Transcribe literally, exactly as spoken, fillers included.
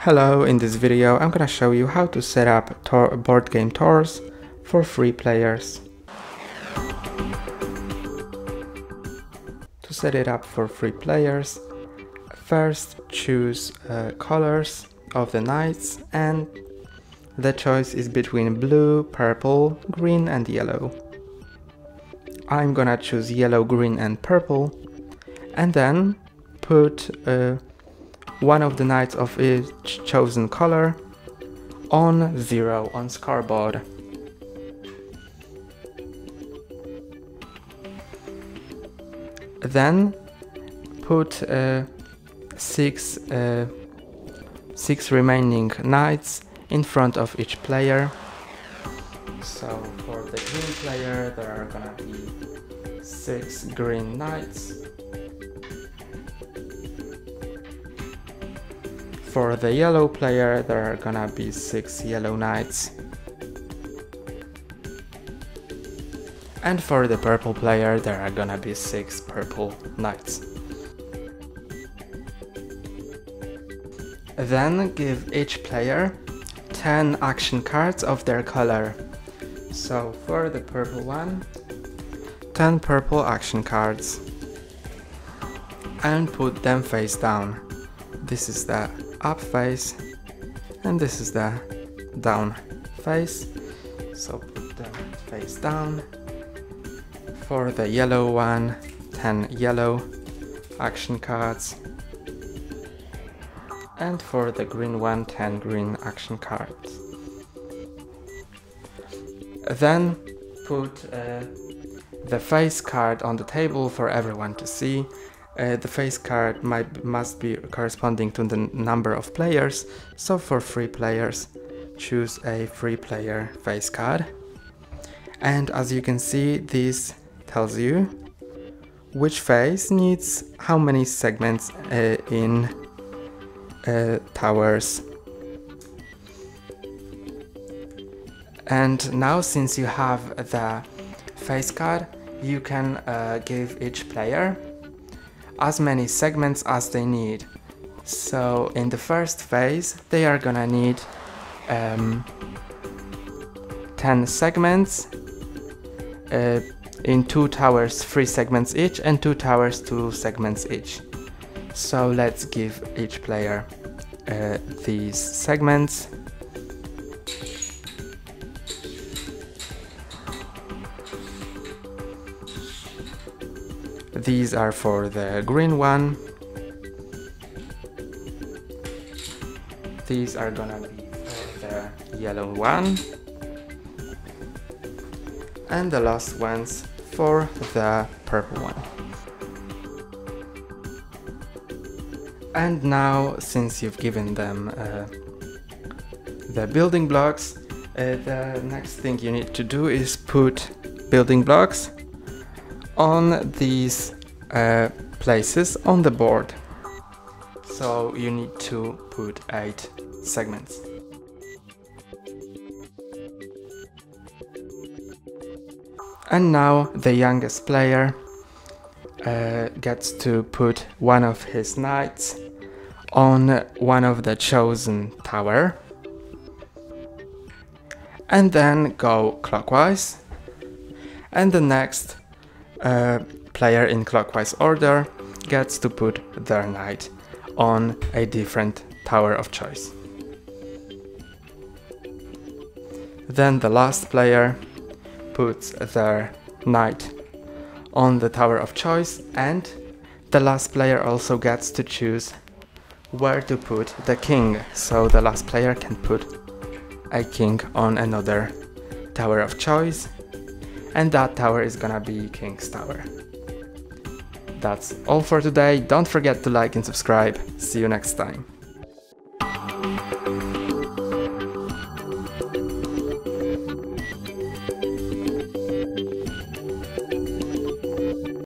Hello, in this video I'm gonna show you how to set up Tor board game Torres for three players. To set it up for three players, first choose uh, colors of the knights, and the choice is between blue, purple, green and yellow. I'm gonna choose yellow, green and purple, and then put uh, one of the knights of each chosen color on zero on scoreboard. Then put uh, six, uh, six remaining knights in front of each player. So for the green player there are gonna be six green knights. For the yellow player there are gonna be six yellow knights, and for the purple player there are gonna be six purple knights. Then give each player ten action cards of their color. So for the purple one, ten purple action cards, and put them face down. This is the up face and this is the down face, so put them face down. For the yellow one, ten yellow action cards, and for the green one, ten green action cards. Then put uh, the face card on the table for everyone to see. Uh, the face card might, must be corresponding to the number of players, so for three players choose a three player face card, and as you can see this tells you which face needs how many segments uh, in uh, towers. And now, since you have the face card, you can uh, give each player as many segments as they need. So in the first phase they are gonna need um, ten segments uh, in two towers, three segments each, and two towers, two segments each. So let's give each player uh, these segments. These are for the green one. These are gonna be for the yellow one. And the last ones for the purple one. And now, since you've given them uh, the building blocks, uh, the next thing you need to do is put building blocks on these uh, places on the board. So you need to put eight segments. And now the youngest player uh, gets to put one of his knights on one of the chosen tower, and then go clockwise, and the next Uh, player in clockwise order gets to put their knight on a different tower of choice. Then the last player puts their knight on the tower of choice, and the last player also gets to choose where to put the king. So the last player can put a king on another tower of choice, and that tower is gonna be King's Tower. That's all for today. Don't forget to like and subscribe. See you next time.